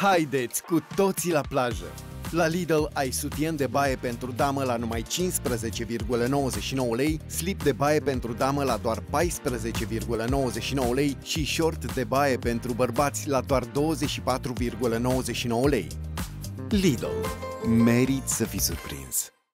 Haideți cu toții la plajă! La Lidl ai sutien de baie pentru damă la numai 15,99 lei, slip de baie pentru damă la doar 14,99 lei și short de baie pentru bărbați la doar 24,99 lei. Lidl. Meriți să fii surprins!